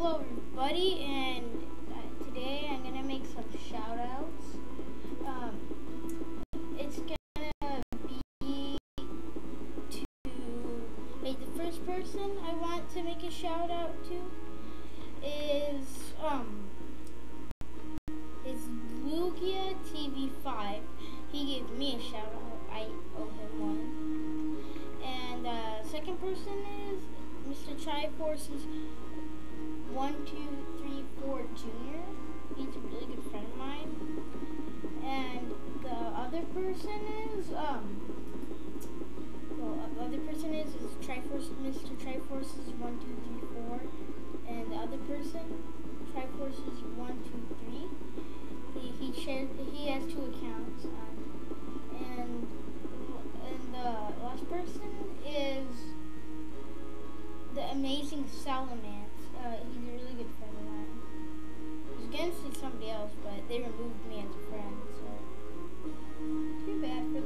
Hello everybody, and today I'm gonna make some shout outs. It's gonna be to the first person I want to make a shout out to is LugiaTV5. He gave me a shout out, I owe him one. And second person is MrTriforcers1234jr. He's a really good friend of mine. And the other person is Mr. Triforcers1234, and the other person Triforcers123. He has two accounts, and the last person is TheAmazingSalamence. He's a really good friend of mine. I was going to say somebody else, but they removed me as a friend, so too bad for